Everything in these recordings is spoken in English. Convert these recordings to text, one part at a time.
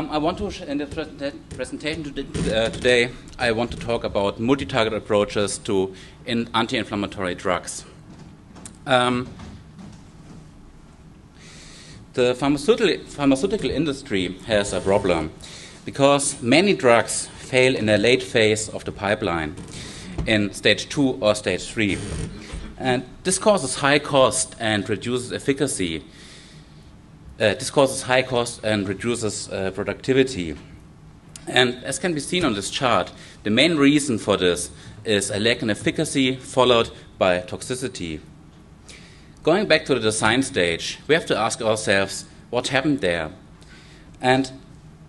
I want to, in the presentation today, I want to talk about multi-target approaches to anti-inflammatory drugs. The pharmaceutical industry has a problem because many drugs fail in the late phase of the pipeline, in stage 2 or stage 3. And this causes high cost and reduces efficacy. This causes high cost and reduces productivity. And as can be seen on this chart, the main reason for this is a lack in efficacy followed by toxicity. Going back to the design stage, we have to ask ourselves what happened there. And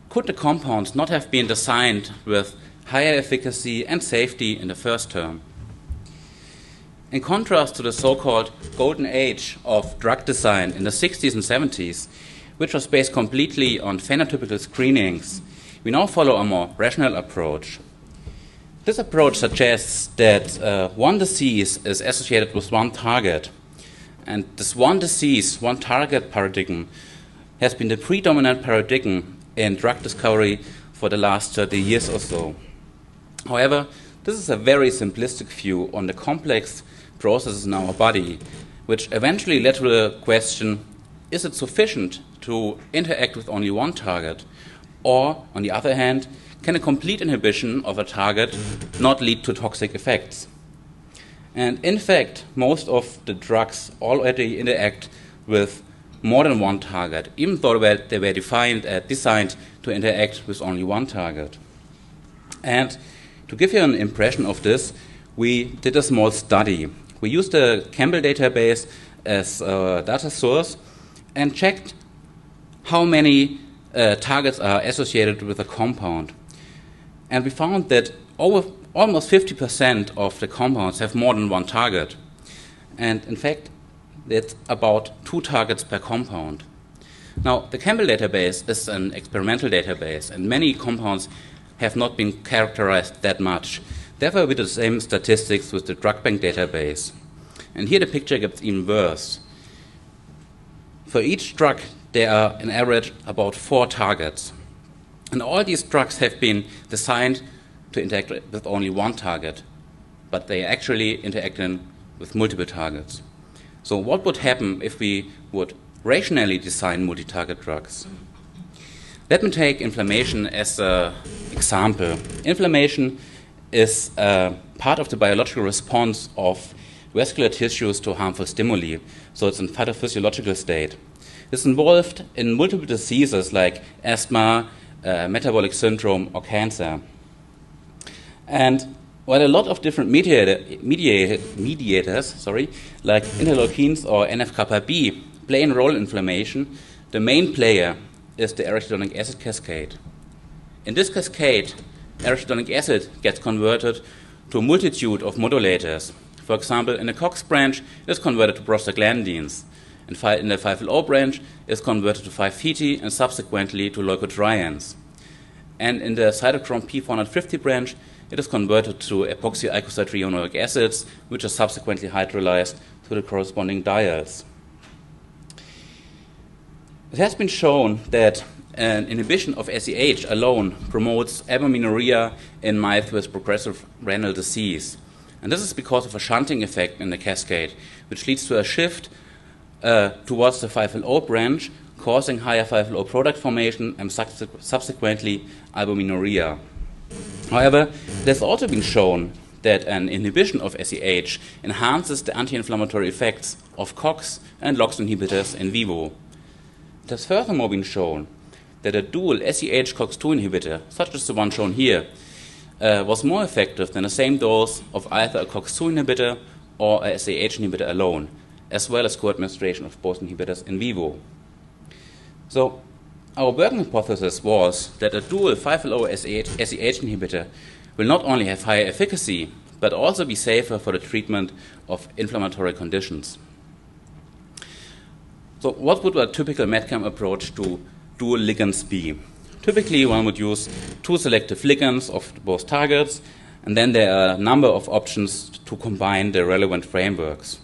could the compounds not have been designed with higher efficacy and safety in the first term? In contrast to the so-called golden age of drug design in the 60s and 70s, which was based completely on phenotypical screenings, we now follow a more rational approach. This approach suggests that one disease is associated with one target, and this one disease, one target paradigm has been the predominant paradigm in drug discovery for the last 30 years or so. However, this is a very simplistic view on the complex processes in our body, which eventually led to the question, is it sufficient to interact with only one target? Or, on the other hand, can a complete inhibition of a target not lead to toxic effects? And in fact, most of the drugs already interact with more than one target, even though they were designed to interact with only one target. And to give you an impression of this, we did a small study. We used the Campbell database as a data source and checked how many targets are associated with a compound. And we found that almost 50% of the compounds have more than one target. And in fact, that's about 2 targets per compound. Now, the Campbell database is an experimental database, and many compounds have not been characterized that much. Therefore, we do the same statistics with the drug bank database. And here the picture gets even worse. For each drug, there are, on average, about 4 targets. And all these drugs have been designed to interact with only one target, but they actually interact with multiple targets. So what would happen if we would rationally design multi-target drugs? Let me take inflammation as an example. Inflammation is part of the biological response of vascular tissues to harmful stimuli, so it's in pathophysiological state. It's involved in multiple diseases like asthma, metabolic syndrome, or cancer. And while a lot of different mediators, like interleukins or NF kappa B, play a role in inflammation, the main player is the arachidonic acid cascade. In this cascade, arachidonic acid gets converted to a multitude of modulators. For example, in the Cox branch, it's converted to prostaglandins. In the 5-LO branch, it's converted to 5-HETE and subsequently to leukotrienes. And in the cytochrome P450 branch, it is converted to epoxy eicosatrienoic acids, which are subsequently hydrolyzed to the corresponding diols. It has been shown that an inhibition of SEH alone promotes albuminuria in mice with progressive renal disease. And this is because of a shunting effect in the cascade, which leads to a shift towards the 5-LO branch, causing higher 5-LO product formation and subsequently albuminuria. However, it has also been shown that an inhibition of SEH enhances the anti-inflammatory effects of COX and LOX inhibitors in vivo. It has furthermore been shown that a dual SEH COX-2 inhibitor, such as the one shown here, was more effective than the same dose of either a COX-2 inhibitor or a SEH inhibitor alone, as well as co-administration of both inhibitors in vivo. So, our working hypothesis was that a dual 5-LO SEH inhibitor will not only have higher efficacy, but also be safer for the treatment of inflammatory conditions. So what would a typical MedChem approach to dual ligands be? Typically, one would use 2 selective ligands of both targets, and then there are a number of options to combine the relevant frameworks.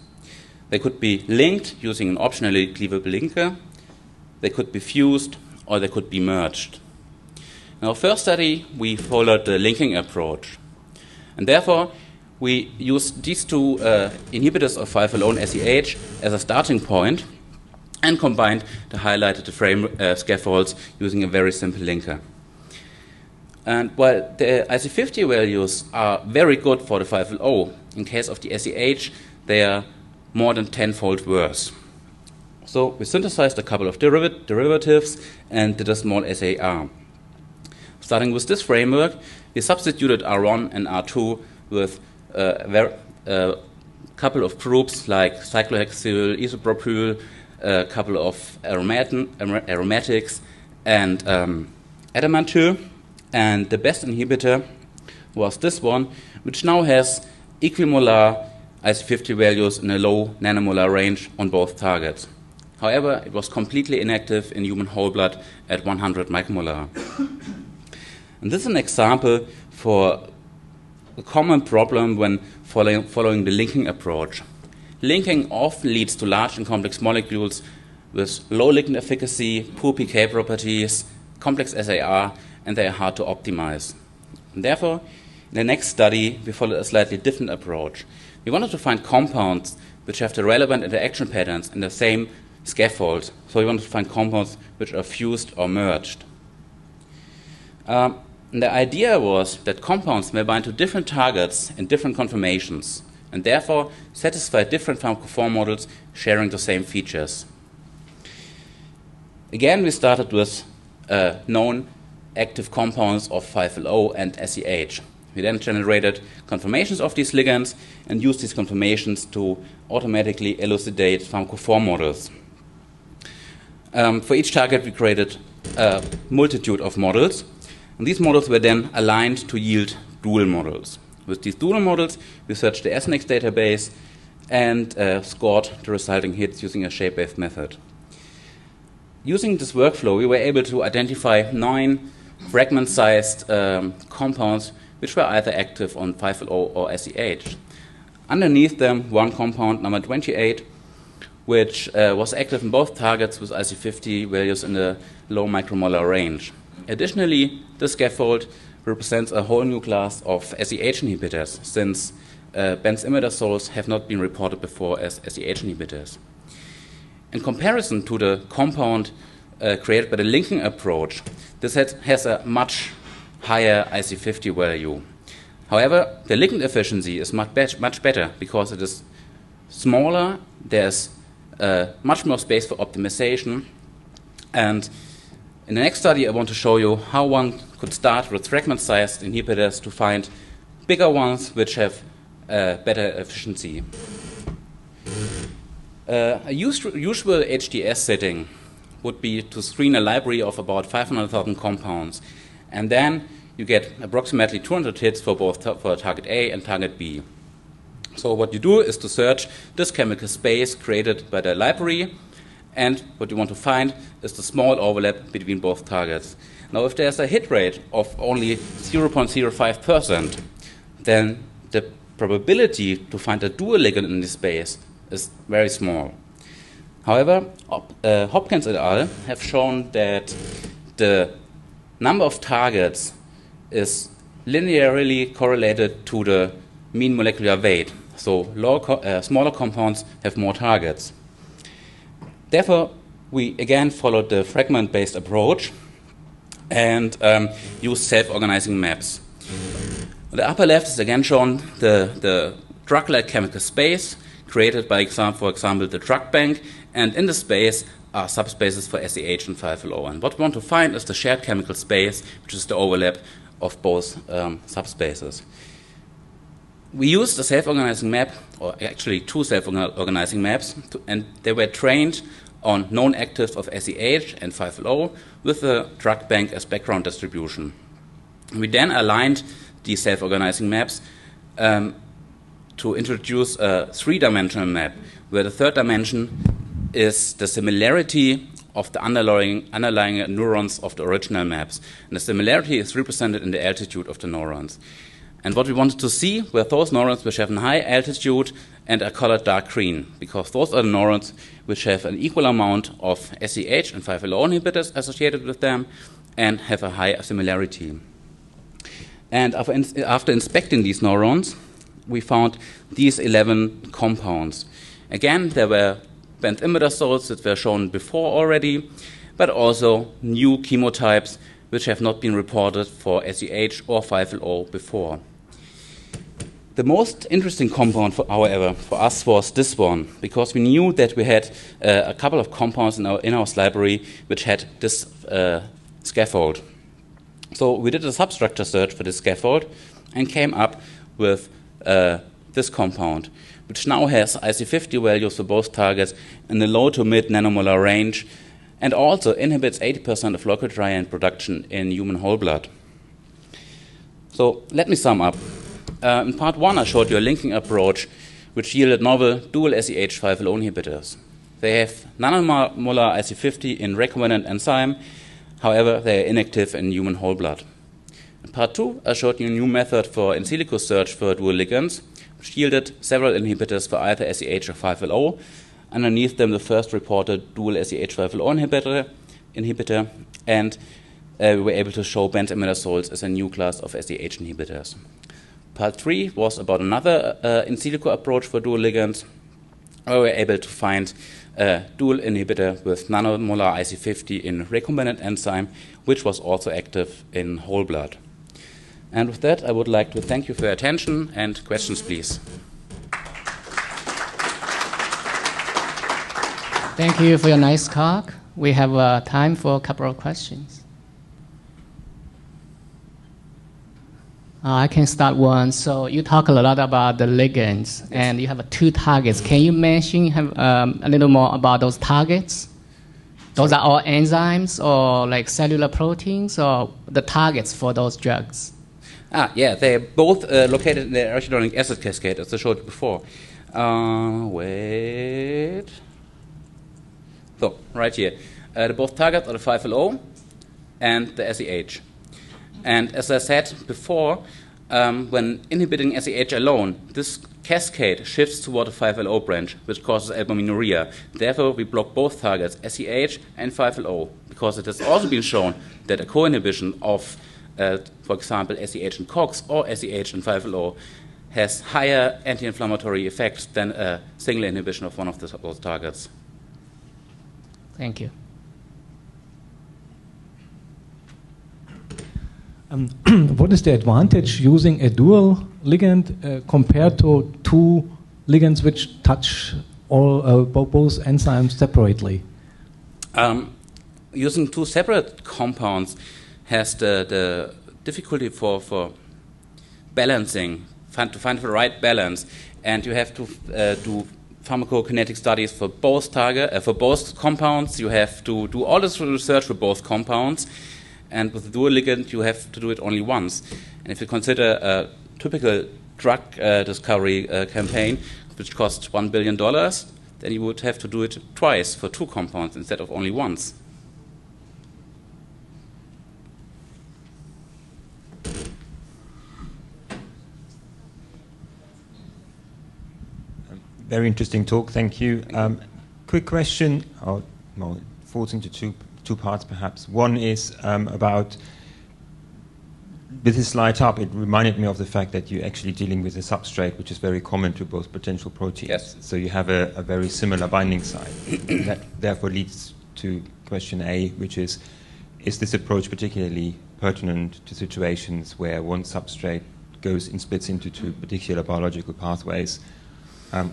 They could be linked using an optionally cleavable linker, they could be fused, or they could be merged. In our first study, we followed the linking approach. And therefore, we used these two inhibitors of 5-alone SEH as a starting point and combined the highlighted frame scaffolds using a very simple linker. And while the IC50 values are very good for the 5-LO, in case of the SEH, they are more than tenfold worse. So we synthesized a couple of derivatives and did a small SAR. Starting with this framework, we substituted R1 and R2 with a couple of groups like cyclohexyl, isopropyl, a couple of aromatics, and adamantyl. And the best inhibitor was this one, which now has equimolar IC50 values in a low nanomolar range on both targets. However, it was completely inactive in human whole blood at 100 micromolar. And this is an example for a common problem when following the linking approach. Linking often leads to large and complex molecules with low ligand efficacy, poor PK properties, complex SAR, and they are hard to optimize. And therefore, in the next study, we followed a slightly different approach. We wanted to find compounds which have the relevant interaction patterns in the same scaffold. So we wanted to find compounds which are fused or merged. And the idea was that compounds may bind to different targets and different conformations, and therefore satisfy different pharmacophore models sharing the same features. Again, we started with known active compounds of 5-LO and SEH. We then generated conformations of these ligands and used these conformations to automatically elucidate pharmacophore models. For each target, we created a multitude of models, and these models were then aligned to yield dual models. With these dual models, we searched the SNX database and scored the resulting hits using a shape-based method. Using this workflow, we were able to identify 9 fragment-sized compounds which were either active on 5-LO or SEH. Underneath them, one compound, number 28, which was active in both targets with IC50 values in the low micromolar range. Additionally, this scaffold represents a whole new class of SEH inhibitors, since benzimidazoles have not been reported before as SEH inhibitors. In comparison to the compound created by the linking approach, this has a much higher IC50 value. However, the ligand efficiency is much better because it is smaller, there's much more space for optimization, and in the next study I want to show you how one could start with fragment-sized inhibitors to find bigger ones which have better efficiency. A usual HTS setting would be to screen a library of about 500,000 compounds, and then you get approximately 200 hits for both target A and target B. So what you do is to search this chemical space created by the library, and what you want to find is the small overlap between both targets. Now, if there's a hit rate of only 0.05%, then the probability to find a dual ligand in this space is very small. However, Hopkins et al. Have shown that the number of targets is linearly correlated to the mean molecular weight, so smaller compounds have more targets. Therefore, we again followed the fragment-based approach and used self-organizing maps. On the upper left is again shown the drug-like chemical space created by, for example, the drug bank, and in the space are subspaces for SEH and 5-LO. And what we want to find is the shared chemical space, which is the overlap of both subspaces. We used a self-organizing map, or actually two self-organizing maps, and they were trained on known actives of SEH and 5-LO with the drug bank as background distribution. We then aligned these self-organizing maps to introduce a 3-dimensional map, where the third dimension is the similarity of the underlying neurons of the original maps. And the similarity is represented in the altitude of the neurons. And what we wanted to see were those neurons which have a high altitude and are colored dark green, because those are the neurons which have an equal amount of SEH and 5-LO inhibitors associated with them, and have a high similarity. And after inspecting these neurons, we found these 11 compounds. Again, there were benzimidazoles that were shown before already, but also new chemotypes which have not been reported for SEH or 5-LO before. The most interesting compound, however, for us was this one, because we knew that we had a couple of compounds in our in-house library which had this scaffold. So we did a substructure search for this scaffold and came up with this compound, which now has IC50 values for both targets in the low to mid nanomolar range and also inhibits 80% of leukotriene production in human whole blood. So let me sum up. In part one, I showed you a linking approach which yielded novel dual SEH5-LO inhibitors. They have nanomolar IC50 in recombinant enzyme. However, they are inactive in human whole blood. In part two, I showed you a new method for in silico search for dual ligands, which yielded several inhibitors for either SEH or 5-LO. Underneath them, the first reported dual SEH5-LO inhibitor, and we were able to show benzimidazoles as a new class of SEH inhibitors. Part three was about another in silico approach for dual ligands, where we were able to find a dual inhibitor with nanomolar IC50 in recombinant enzyme, which was also active in whole blood. And with that, I would like to thank you for your attention, and questions, please. Thank you for your nice talk. We have time for a couple of questions. I can start one. So you talk a lot about the ligands, and you have two targets. Can you mention a little more about those targets? Those are all enzymes or like cellular proteins or the targets for those drugs? Yeah, they're both located in the arachidonic acid cascade, as I showed you before. So, right here. The both targets are the 5-LO and the SEH. And as I said before, when inhibiting SEH alone, this cascade shifts toward the 5-LO branch, which causes albuminuria. Therefore, we block both targets, SEH and 5-LO, because it has also been shown that a co-inhibition of, for example, SEH and COX or SEH and 5-LO has higher anti-inflammatory effects than a single inhibition of one of those targets. Thank you. What is the advantage using a dual ligand compared to two ligands which touch all both enzymes separately? Using two separate compounds has the difficulty for balancing, to find the right balance, and you have to do pharmacokinetic studies for both compounds. You have to do all this research for both compounds, and with the dual ligand you have to do it only once. And if you consider a typical drug discovery campaign, which costs $1 billion, then you would have to do it twice for two compounds instead of only once. Very interesting talk, thank you. Quick question, falls into two parts perhaps. One is about, with this light up, it reminded me of the fact that you're actually dealing with a substrate which is very common to both potential proteins. Yes. So you have a very similar binding site. That therefore leads to question A, which is this approach particularly pertinent to situations where one substrate goes and splits into two particular biological pathways?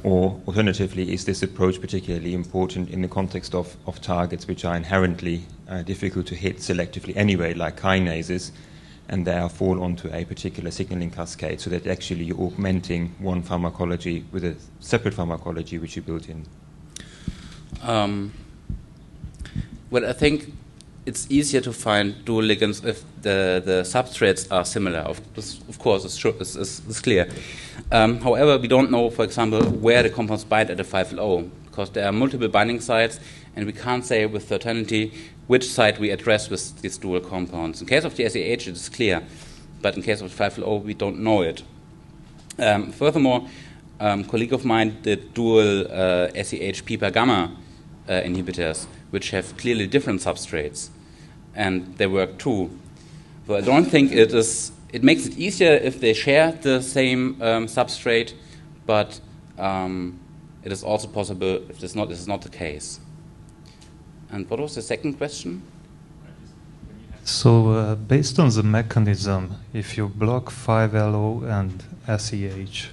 Or alternatively, is this approach particularly important in the context of targets which are inherently difficult to hit selectively anyway, like kinases, and they fall onto a particular signaling cascade, so that actually you're augmenting one pharmacology with a separate pharmacology which you built in? Well, I think it's easier to find dual ligands if the substrates are similar. Of course, it's clear. However, we don't know, for example, where the compounds bind at the 5-LO, because there are multiple binding sites, and we can't say with certainty which site we address with these dual compounds. In case of the SEH, it is clear, but in case of 5-LO, we don't know it. Furthermore, a colleague of mine did dual SEH-PPA gamma inhibitors, which have clearly different substrates. and they work too. But I don't think it is, it makes it easier if they share the same substrate, but it is also possible if this, this is not the case. And what was the second question? So based on the mechanism, if you block 5-LO and SEH,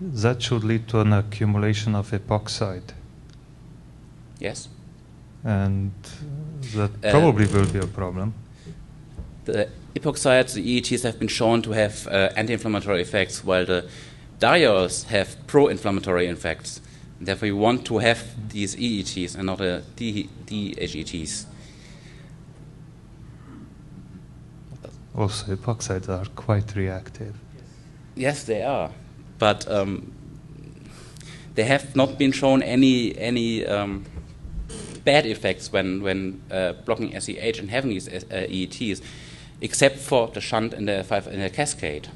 that should lead to an accumulation of epoxide. Yes. And that probably will be a problem. The epoxides, the EETs, have been shown to have anti-inflammatory effects, while the diols have pro-inflammatory effects. Therefore, you want to have these EETs and not the DHETs. Also, epoxides are quite reactive. Yes, they are. But they have not been shown any bad effects when blocking SEH and having these EETs, except for the shunt and the 5 and the cascade.